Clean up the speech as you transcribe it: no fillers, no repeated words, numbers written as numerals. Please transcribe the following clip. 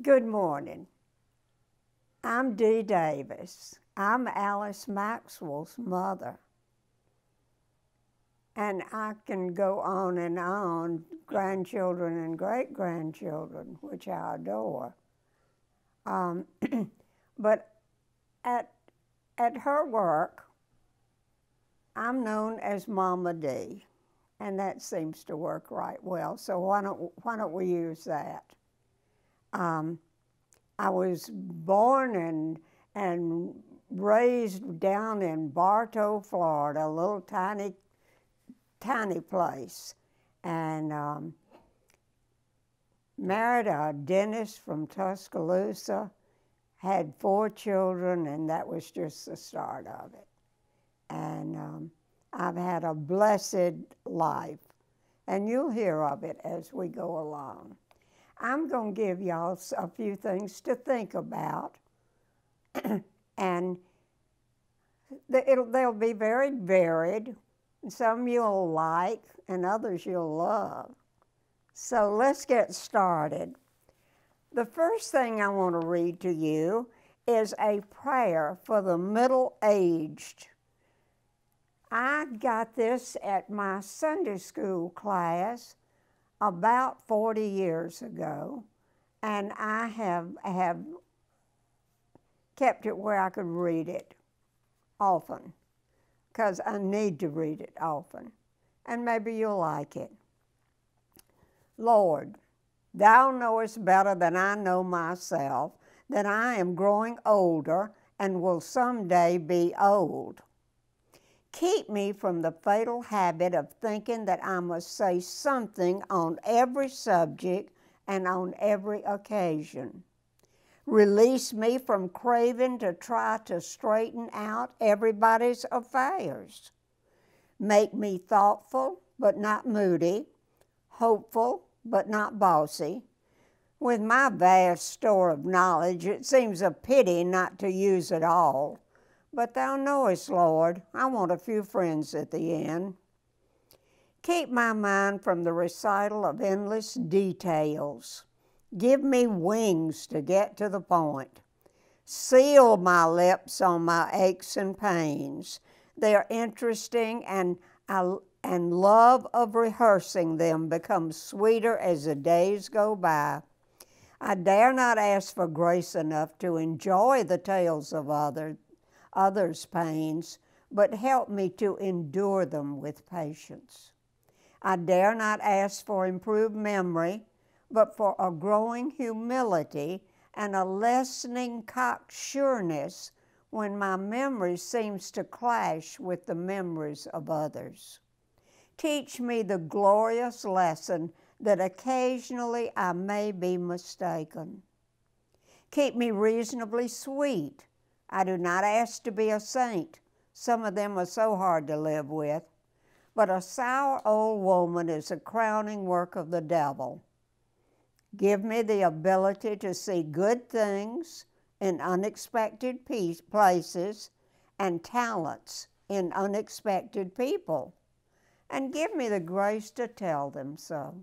Good morning. I'm Dee Davis. I'm Alice Maxwell's mother. And I can go on and on, grandchildren and great-grandchildren, which I adore. But at her work, I'm known as Mama Dee, and that seems to work right well, so why don't we use that? I was born and raised down in Bartow, Florida, a little tiny place, and married a dentist from Tuscaloosa, had 4 children, and that was just the start of it. And I've had a blessed life, and you'll hear of it as we go along. I'm going to give y'all a few things to think about, and they'll be very varied. Some you'll like, and others you'll love. So let's get started. The first thing I want to read to you is a prayer for the middle-aged. I got this at my Sunday school class about 40 years ago, and I have kept it where I could read it often, because I need to read it often, and maybe you'll like it. Lord, Thou knowest better than I know myself that I am growing older and will someday be old. Keep me from the fatal habit of thinking that I must say something on every subject and on every occasion. Release me from craving to try to straighten out everybody's affairs. Make me thoughtful but not moody, hopeful but not bossy. With my vast store of knowledge, it seems a pity not to use it all. But Thou knowest, Lord, I want a few friends at the end. Keep my mind from the recital of endless details. Give me wings to get to the point. Seal my lips on my aches and pains. They're interesting, and love of rehearsing them becomes sweeter as the days go by. I dare not ask for grace enough to enjoy the tales of others' pains, but help me to endure them with patience. I dare not ask for improved memory, but for a growing humility and a lessening cocksureness when my memory seems to clash with the memories of others. Teach me the glorious lesson that occasionally I may be mistaken. Keep me reasonably sweet. I do not ask to be a saint. Some of them are so hard to live with. But a sour old woman is the crowning work of the devil. Give me the ability to see good things in unexpected places and talents in unexpected people, and give me the grace to tell them so.